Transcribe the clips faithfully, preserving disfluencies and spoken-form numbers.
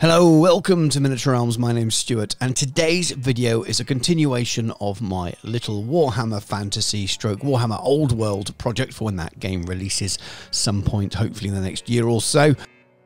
Hello, welcome to Miniature Realms, my name's Stuart, and today's video is a continuation of my little Warhammer Fantasy stroke Warhammer Old World project for when that game releases some point, hopefully in the next year or so.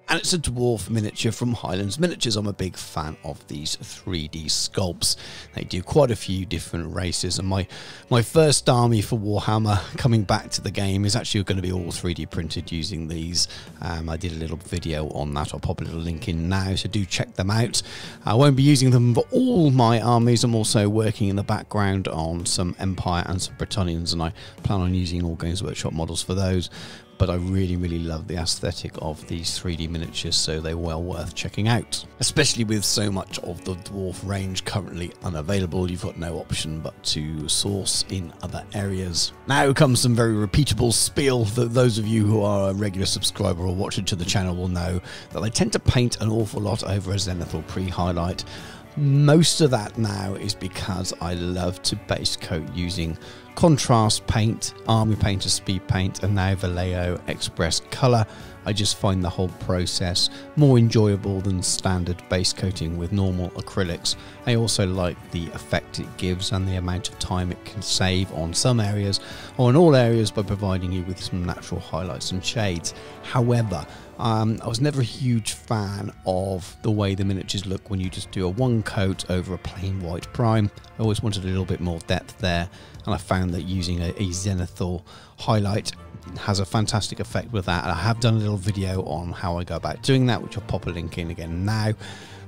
And it's a dwarf miniature from Highlands Miniatures. I'm a big fan of these three D sculpts. They do quite a few different races, and my, my first army for Warhammer coming back to the game is actually going to be all three D printed using these. Um, I did a little video on that. I'll pop a little link in now, so do check them out. I won't be using them for all my armies. I'm also working in the background on some Empire and some Bretonians, and I plan on using all Games Workshop models for those. But I really, really love the aesthetic of these three D miniatures, so they're well worth checking out. Especially with so much of the dwarf range currently unavailable, you've got no option but to source in other areas. Now comes some very repeatable spiel that those of you who are a regular subscriber or watcher to the channel will know, that I tend to paint an awful lot over a zenithal pre-highlight. Most of that now is because I love to base coat using Contrast paint, Army Painter speed paint, and now Vallejo Express Colour. I just find the whole process more enjoyable than standard base coating with normal acrylics. I also like the effect it gives and the amount of time it can save on some areas or in all areas by providing you with some natural highlights and shades. However, um, I was never a huge fan of the way the miniatures look when you just do a one coat over a plain white prime. I always wanted a little bit more depth there, and I found that using a, a zenithal highlight has a fantastic effect with that. And I have done a little video on how I go about doing that, which I'll pop a link in again now.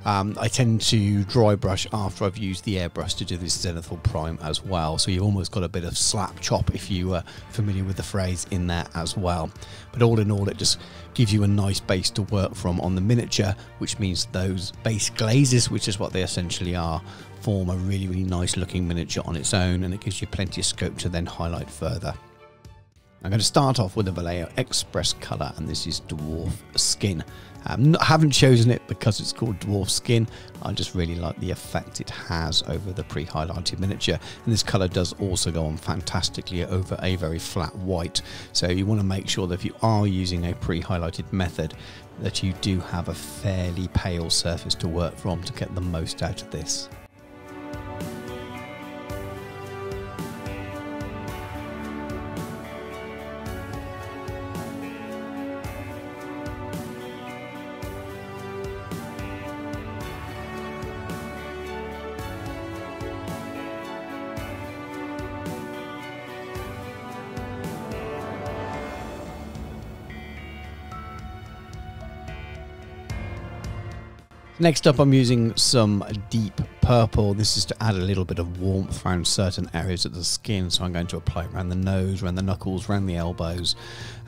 Um, I tend to dry brush after I've used the airbrush to do this zenithal prime as well, so you've almost got a bit of slap chop, if you are familiar with the phrase, in there as well. But all in all, it just gives you a nice base to work from on the miniature, which means those base glazes, which is what they essentially are, form a really, really nice looking miniature on its own, and it gives you plenty of scope to then highlight further. I'm going to start off with a Vallejo Express Colour, and this is Dwarf Skin. Um, I haven't chosen it because it's called Dwarf Skin. I just really like the effect it has over the pre-highlighted miniature, and this colour does also go on fantastically over a very flat white, so you want to make sure that if you are using a pre-highlighted method that you do have a fairly pale surface to work from to get the most out of this. Next up, I'm using some deep purple. This is to add a little bit of warmth around certain areas of the skin, so I'm going to apply it around the nose, around the knuckles, around the elbows.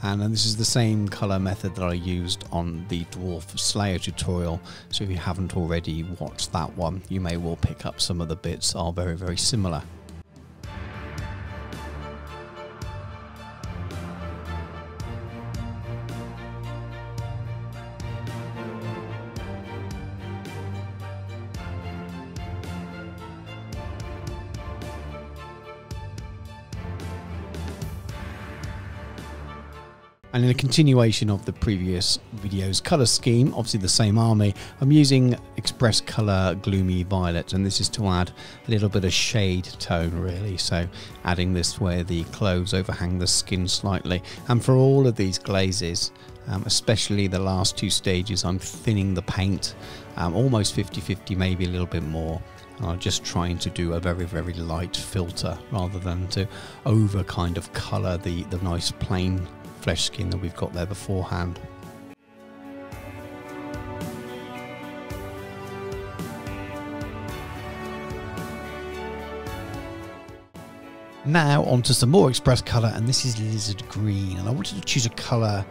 And this is the same colour method that I used on the Dwarf Slayer tutorial, so if you haven't already watched that one, you may well pick up some of the bits are very, very similar. And in a continuation of the previous video's colour scheme, obviously the same army, I'm using Express Colour Gloomy Violet, and this is to add a little bit of shade tone really, so adding this where the clothes overhang the skin slightly. And for all of these glazes, um, especially the last two stages, I'm thinning the paint, um, almost fifty fifty, maybe a little bit more. I'm just trying to do a very, very light filter rather than to over kind of colour the, the nice plain flesh skin that we've got there beforehand. Now onto some more Express Colour, and this is Lizard Green, and I wanted to choose a colour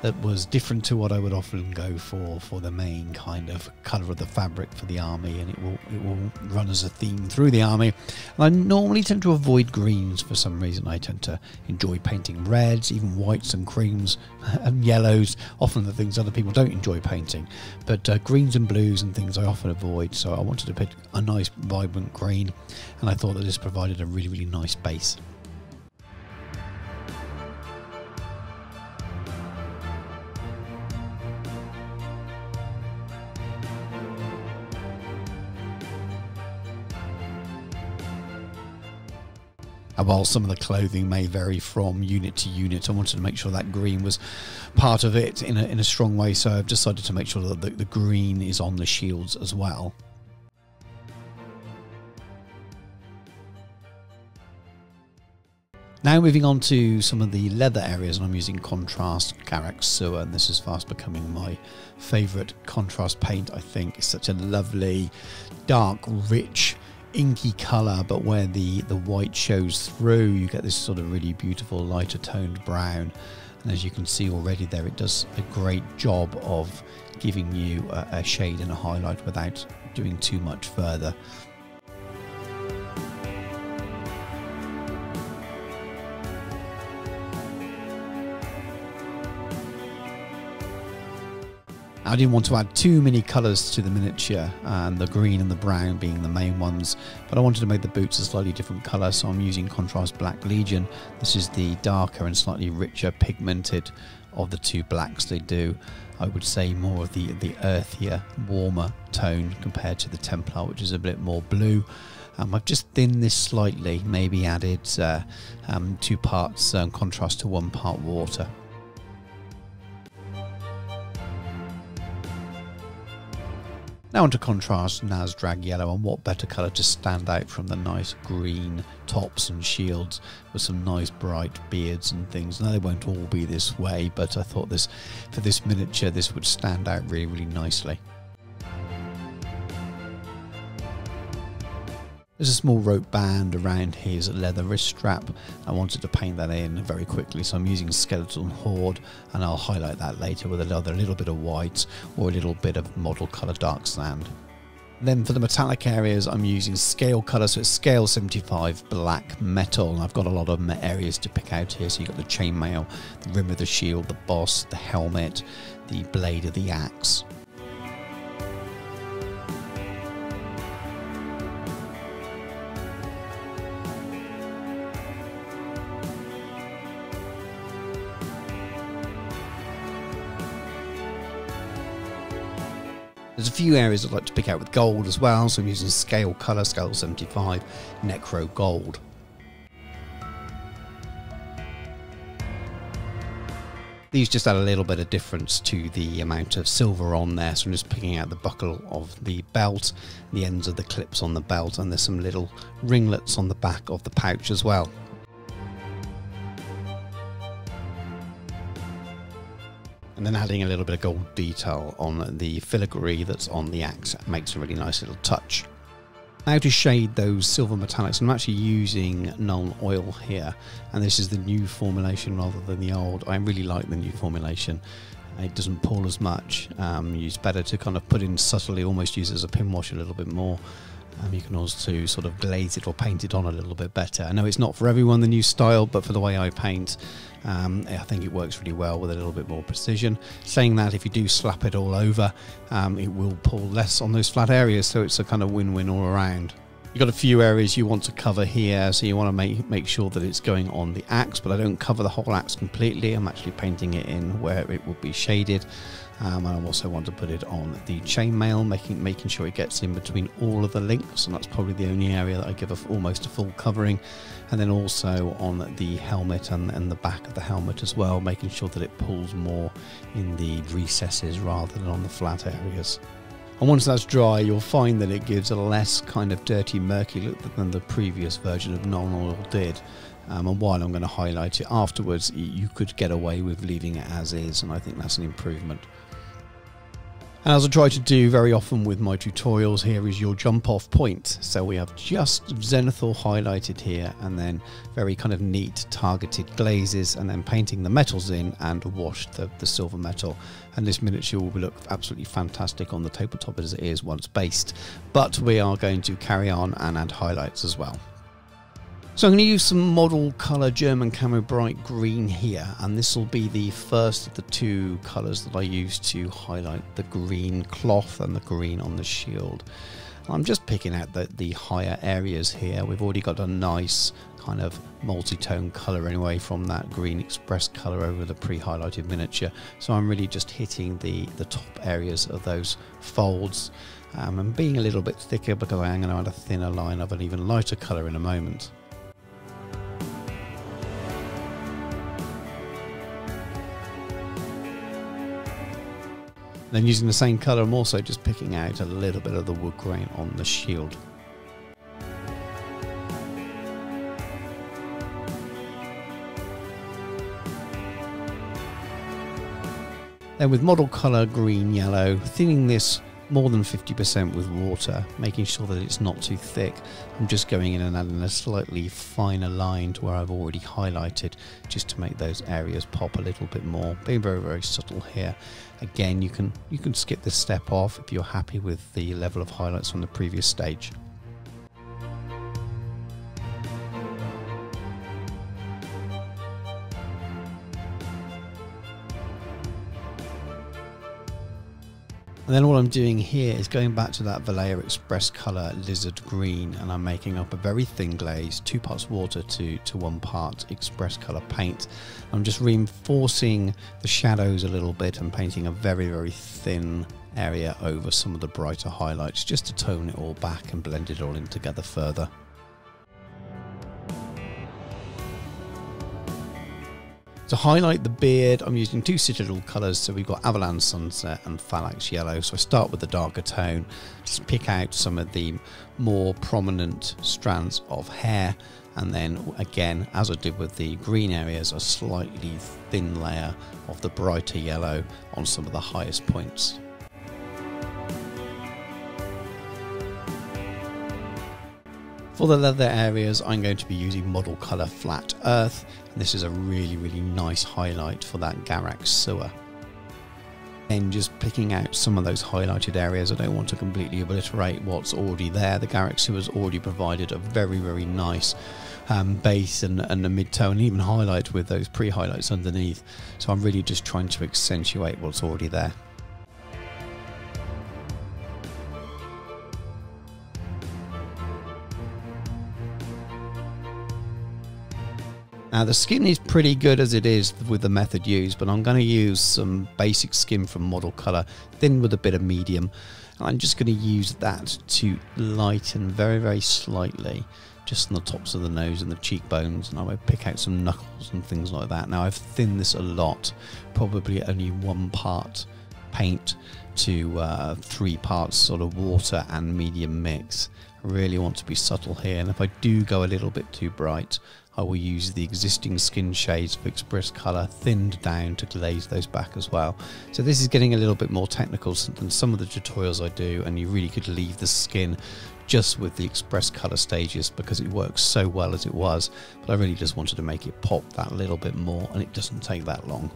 that was different to what I would often go for for the main kind of colour of the fabric for the army, and it will it will run as a theme through the army. And I normally tend to avoid greens for some reason. I tend to enjoy painting reds, even whites and creams and yellows, often the things other people don't enjoy painting. But uh, greens and blues and things I often avoid, so I wanted to pick a nice vibrant green, and I thought that this provided a really, really nice base. And while some of the clothing may vary from unit to unit, I wanted to make sure that green was part of it in a, in a strong way, so I've decided to make sure that the, the green is on the shields as well. Now moving on to some of the leather areas, and I'm using Contrast Karaksuwa, and this is fast becoming my favourite contrast paint, I think. It's such a lovely, dark, rich, inky colour, but where the, the white shows through, you get this sort of really beautiful, lighter toned brown. And as you can see already there, it does a great job of giving you a, a shade and a highlight without doing too much further. I didn't want to add too many colours to the miniature, and the green and the brown being the main ones, but I wanted to make the boots a slightly different colour, so I'm using Contrast Black Legion. This is the darker and slightly richer pigmented of the two blacks. They do, I would say, more of the, the earthier, warmer tone compared to the Templar, which is a bit more blue. Um, I've just thinned this slightly, maybe added uh, um, two parts um, contrast to one part water. Now onto Contrast Nazdrag Yellow, and what better colour to stand out from the nice green tops and shields with some nice bright beards and things. Now they won't all be this way, but I thought this, for this miniature, this would stand out really, really nicely. There's a small rope band around his leather wrist strap. I wanted to paint that in very quickly, so I'm using Skeleton Horde, and I'll highlight that later with another little bit of white or a little bit of Model Colour Dark Sand. Then for the metallic areas, I'm using Scale Colour, so it's Scale seventy-five Black Metal, and I've got a lot of areas to pick out here. So you've got the chainmail, the rim of the shield, the boss, the helmet, the blade of the axe. There's a few areas I'd like to pick out with gold as well, so I'm using Scale Colour, Scale seventy-five, Necro Gold. These just add a little bit of difference to the amount of silver on there, so I'm just picking out the buckle of the belt, the ends of the clips on the belt, and there's some little ringlets on the back of the pouch as well. And then adding a little bit of gold detail on the filigree that's on the axe makes a really nice little touch. Now to shade those silver metallics, I'm actually using Nuln Oil here, and this is the new formulation rather than the old. I really like the new formulation. It doesn't pull as much. Um, it's better to kind of put in subtly, almost use it as a pin wash a little bit more. Um, you can also sort of glaze it or paint it on a little bit better. I know it's not for everyone, the new style, but for the way I paint, um, I think it works really well with a little bit more precision. Saying that, if you do slap it all over, um, it will pull less on those flat areas, so it's a kind of win-win all around. You've got a few areas you want to cover here, so you want to make, make sure that it's going on the axe, but I don't cover the whole axe completely. I'm actually painting it in where it will be shaded. Um, and I also want to put it on the chainmail, making making sure it gets in between all of the links, and that's probably the only area that I give a, almost a full covering. And then also on the helmet and, and the back of the helmet as well, making sure that it pulls more in the recesses rather than on the flat areas. And once that's dry, you'll find that it gives a less kind of dirty, murky look than the previous version of Nuln Oil did. Um, and while I'm going to highlight it afterwards, you could get away with leaving it as is, and I think that's an improvement. And as I try to do very often with my tutorials, here is your jump off point. So we have just Zenithal highlighted here, and then very kind of neat targeted glazes, and then painting the metals in and wash the, the silver metal. And this miniature will look absolutely fantastic on the tabletop as it is once based. But we are going to carry on and add highlights as well. So I'm going to use some Model Colour German Camo Bright Green here, and this will be the first of the two colours that I use to highlight the green cloth and the green on the shield. I'm just picking out the, the higher areas here. We've already got a nice kind of multi-tone colour anyway from that green express colour over the pre-highlighted miniature, so I'm really just hitting the, the top areas of those folds, um, and being a little bit thicker because I am going to add a thinner line of an even lighter colour in a moment. Then using the same colour, I'm also just picking out a little bit of the wood grain on the shield. Then with model colour, green, yellow, thinning this more than fifty percent with water, making sure that it's not too thick. I'm just going in and adding a slightly finer line to where I've already highlighted, just to make those areas pop a little bit more. Being very, very subtle here. Again, you can, you can skip this step off if you're happy with the level of highlights from the previous stage. And then all I'm doing here is going back to that Vallejo Express Colour Lizard Green, and I'm making up a very thin glaze, two parts water to, to one part Express Colour paint. I'm just reinforcing the shadows a little bit and painting a very, very thin area over some of the brighter highlights, just to tone it all back and blend it all in together further. To highlight the beard, I'm using two citadel colours, so we've got Avalanche Sunset and Phalanx Yellow. So I start with the darker tone, just pick out some of the more prominent strands of hair, and then again, as I did with the green areas, a slightly thin layer of the brighter yellow on some of the highest points. For the leather areas, I'm going to be using Model Colour Flat Earth, and this is a really, really nice highlight for that Garak sewer. And just picking out some of those highlighted areas, I don't want to completely obliterate what's already there. The Garak sewer has already provided a very, very nice um, base and, and a mid-tone, even highlight with those pre-highlights underneath. So I'm really just trying to accentuate what's already there. Now the skin is pretty good as it is with the method used, but I'm going to use some basic skin from Model Colour, thin with a bit of medium, and I'm just going to use that to lighten very, very slightly just on the tops of the nose and the cheekbones, and I will pick out some knuckles and things like that. Now I've thinned this a lot, probably only one part paint to uh, three parts sort of water and medium mix. I really want to be subtle here, and if I do go a little bit too bright, I will use the existing skin shades for Express Colour thinned down to glaze those back as well. So this is getting a little bit more technical than some of the tutorials I do, and you really could leave the skin just with the Express Colour stages because it works so well as it was, but I really just wanted to make it pop that little bit more, and it doesn't take that long.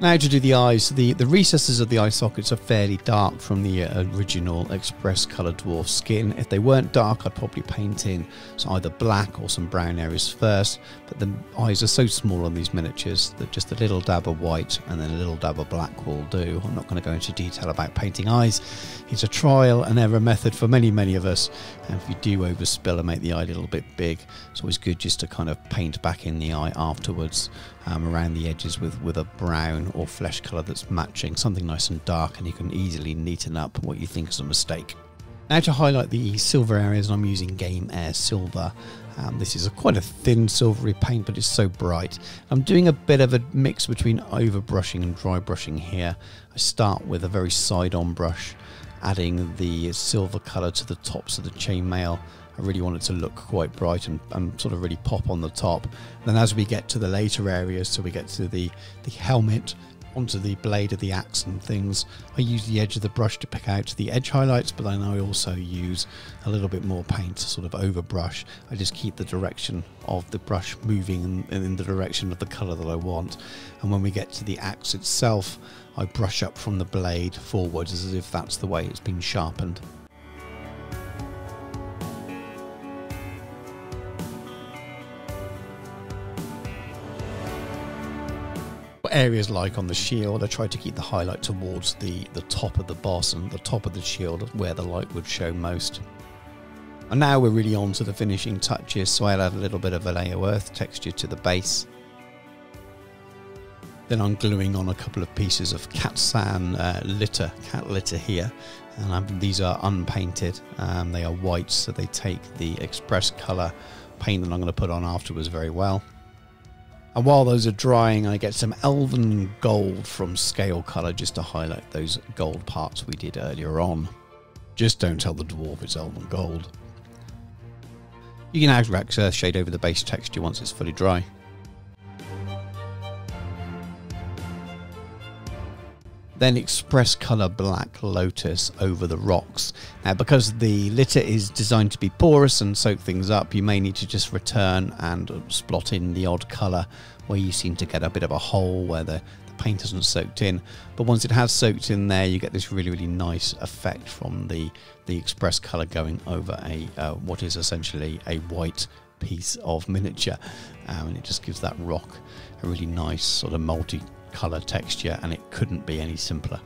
Now to do the eyes, the, the recesses of the eye sockets are fairly dark from the original Express Colour Dwarf skin. If they weren't dark, I'd probably paint in some either black or some brown areas first, but the eyes are so small on these miniatures that just a little dab of white and then a little dab of black will do. I'm not going to go into detail about painting eyes. It's a trial and error method for many, many of us, and if you do overspill and make the eye a little bit big, it's always good just to kind of paint back in the eye afterwards. Um, around the edges with, with a brown or flesh colour that's matching, something nice and dark, and you can easily neaten up what you think is a mistake. Now to highlight the silver areas, I'm using Game Air Silver. Um, this is a, quite a thin silvery paint, but it's so bright. I'm doing a bit of a mix between overbrushing and dry brushing here. I start with a very side-on brush, adding the silver colour to the tops of the chainmail. I really want it to look quite bright and, and sort of really pop on the top. And then as we get to the later areas, so we get to the, the helmet, onto the blade of the axe and things, I use the edge of the brush to pick out the edge highlights, but then I also use a little bit more paint to sort of over brush. I just keep the direction of the brush moving in, in the direction of the colour that I want. And when we get to the axe itself, I brush up from the blade forwards as if that's the way it's been sharpened. Areas like on the shield, I try to keep the highlight towards the, the top of the boss and the top of the shield where the light would show most. And now we're really on to the finishing touches, so I'll add a little bit of Vallejo Earth texture to the base. Then I'm gluing on a couple of pieces of cat san uh, litter, cat litter here, and I'm, these are unpainted, um, they are white, so they take the Express Colour paint that I'm going to put on afterwards very well. And while those are drying, I get some elven gold from Scale Colour just to highlight those gold parts we did earlier on. Just don't tell the dwarf it's elven gold. You can add Rax Earth Shade over the base texture once it's fully dry. Then Express Colour Black Lotus over the rocks. Now, because the litter is designed to be porous and soak things up, you may need to just return and splot in the odd colour where you seem to get a bit of a hole where the, the paint hasn't soaked in. But once it has soaked in there, you get this really, really nice effect from the, the Express Colour going over a uh, what is essentially a white piece of miniature. Um, and it just gives that rock a really nice sort of multi colour texture, and it couldn't be any simpler.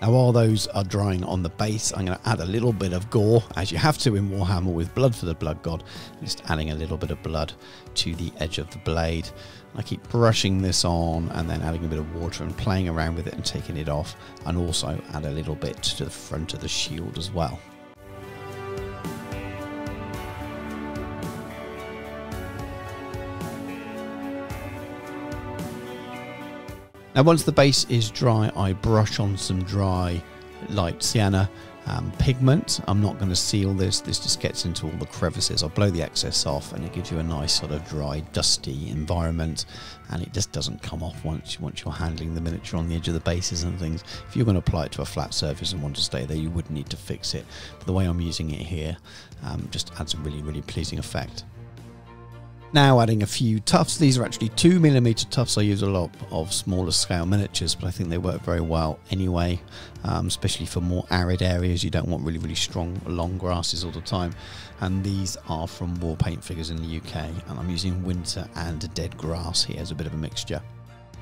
Now, while those are drying on the base, I'm going to add a little bit of gore, as you have to in Warhammer with blood for the blood god. I'm just adding a little bit of blood to the edge of the blade. I keep brushing this on and then adding a bit of water and playing around with it and taking it off, and also add a little bit to the front of the shield as well. Now, once the base is dry, I brush on some dry light sienna um, pigment. I'm not going to seal this. This just gets into all the crevices. I'll blow the excess off, and it gives you a nice sort of dry, dusty environment. And it just doesn't come off once, once you're handling the miniature on the edge of the bases and things. If you're going to apply it to a flat surface and want to stay there, you would need to fix it. But the way I'm using it here um, just adds a really, really pleasing effect. Now, adding a few tufts. These are actually two millimeter tufts. I use a lot of smaller scale miniatures, but I think they work very well anyway, um, especially for more arid areas. You don't want really, really strong, long grasses all the time. And these are from War Paint Figures in the U K, and I'm using winter and dead grass here as a bit of a mixture.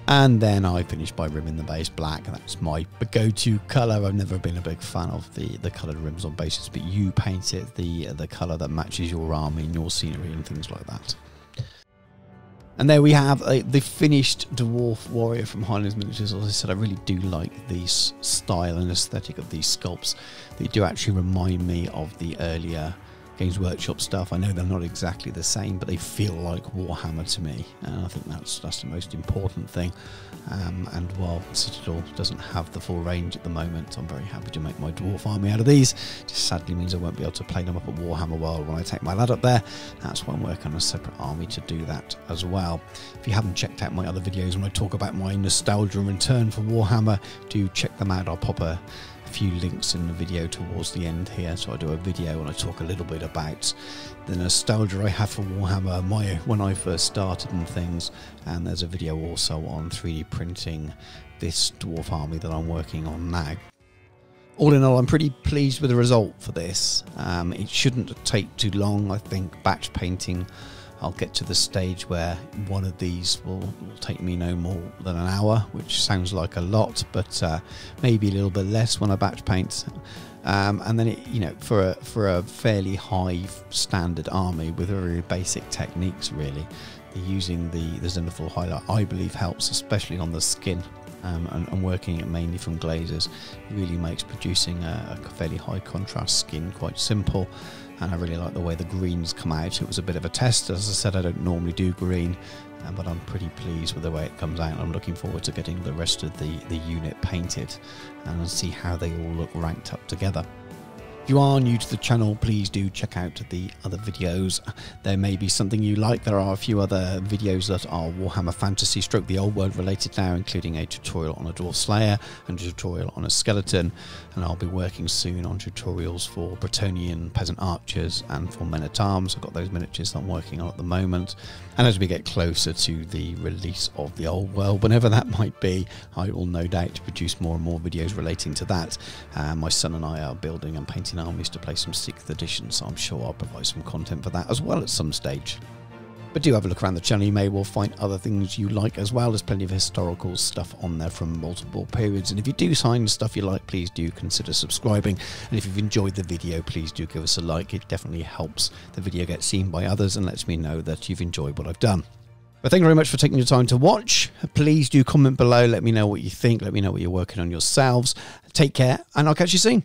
And then I finish by rimming the base black. That's my go-to colour. I've never been a big fan of the, the coloured rims on bases, but you paint it the, the colour that matches your army and your scenery and things like that. And there we have uh, the finished Dwarf Warrior from Highlands Miniatures. As I said, I really do like the style and aesthetic of these sculpts. They do actually remind me of the earlier Games Workshop stuff. I know they're not exactly the same, but they feel like Warhammer to me, and I think that's, that's the most important thing. Um, and while Citadel doesn't have the full range at the moment, I'm very happy to make my dwarf army out of these. Just sadly means I won't be able to play them up at Warhammer World when I take my lad up there. That's why I'm working on a separate army to do that as well. If you haven't checked out my other videos when I talk about my nostalgia and return for Warhammer, do check them out. I'll pop a few links in the video towards the end here. So I do a video and I talk a little bit about the nostalgia I have for Warhammer, my when I first started and things, and there's a video also on three D printing this dwarf army that I'm working on now. All in all, I'm pretty pleased with the result for this. Um, it shouldn't take too long. I think batch painting, I'll get to the stage where one of these will, will take me no more than an hour, which sounds like a lot, but uh, maybe a little bit less when I batch paint. Um, and then, it, you know, for a, for a fairly high standard army with very basic techniques, really, using the, the Xenophil highlight, I believe, helps, especially on the skin. Um, and, and working it mainly from glazes really makes producing a, a fairly high contrast skin quite simple, and I really like the way the greens come out. It was a bit of a test. As I said, I don't normally do green, um, but I'm pretty pleased with the way it comes out. I'm looking forward to getting the rest of the, the unit painted and see how they all look ranked up together. If you are new to the channel, please do check out the other videos. There may be something you like. There are a few other videos that are Warhammer Fantasy stroke the Old World related now, including a tutorial on a Dwarf Slayer and a tutorial on a Skeleton. And I'll be working soon on tutorials for Bretonian Peasant Archers and for Men-at-Arms. I've got those miniatures that I'm working on at the moment. And as we get closer to the release of the Old World, whenever that might be, I will no doubt produce more and more videos relating to that. Uh, my son and I are building and painting armies to play some sixth edition, so I'm sure I'll provide some content for that as well at some stage. But do have a look around the channel. You may well find other things you like as well. There's plenty of historical stuff on there from multiple periods, and if you do find stuff you like, please do consider subscribing. And if you've enjoyed the video, please do give us a like. It definitely helps the video get seen by others and lets me know that you've enjoyed what I've done. But thank you very much for taking your time to watch. Please do comment below, let me know what you think, let me know what you're working on yourselves. Take care, and I'll catch you soon.